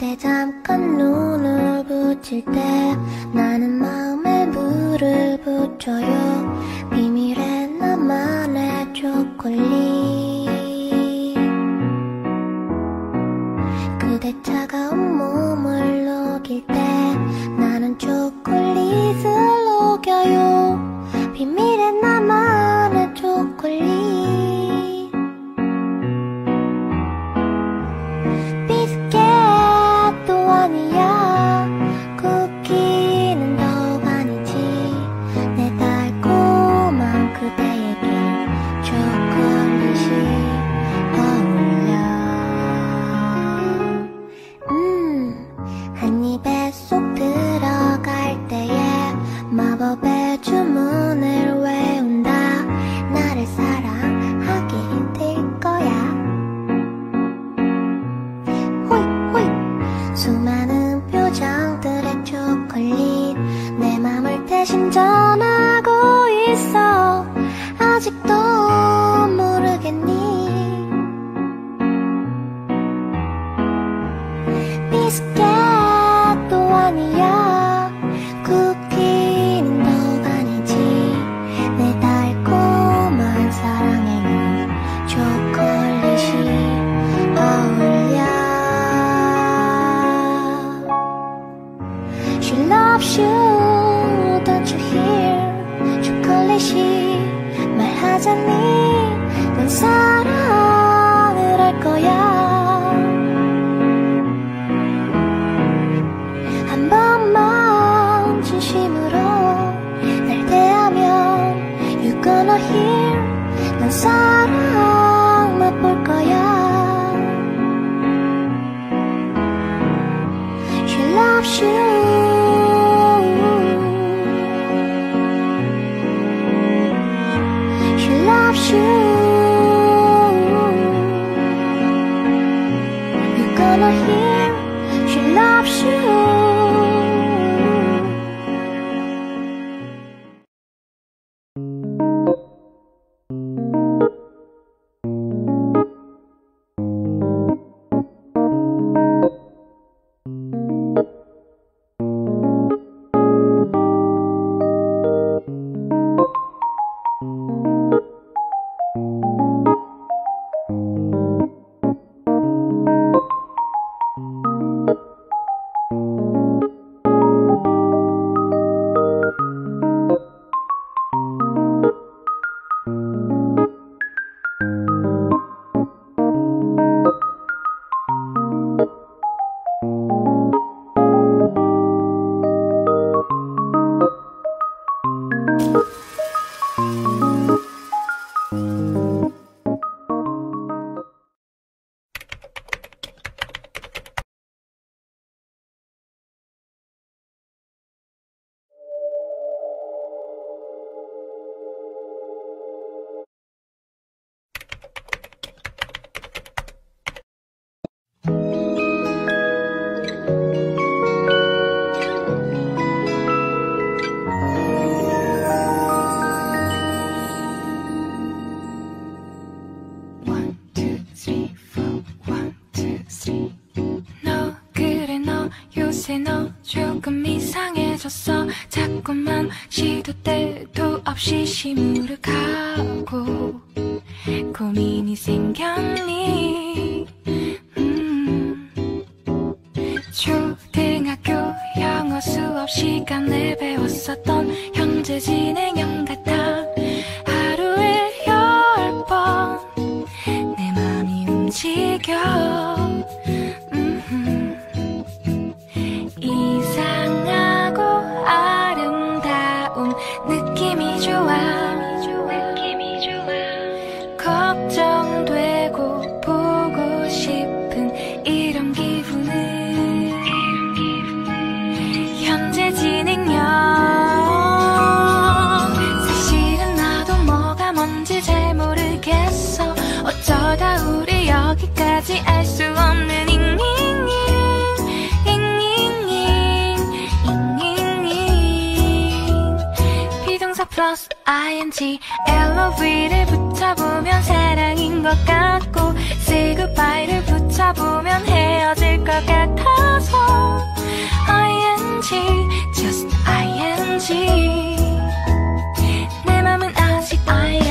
때 잠깐 눈을 붙일 때 나는 마음에 물을 붙여요. 비밀의 나만의 초콜릿, 그대 차가운 몸을 녹일 때 나는 초콜릿을 녹여요. 비밀의 나만의 초콜릿. 시무룩하고 고민이 생겼니? 초등학교 영어 수업 시간에 배웠었던 현재 진행형 같아. 하루에 10번 내 맘이 움직여. 알 수 없는 잉잉잉 비동사 플러스 ing LOV를 붙여보면 사랑인 것 같고 say goodbye를 붙여 살다 보면 헤어질 것 같아서 ing just ing 내 맘은 아직 ing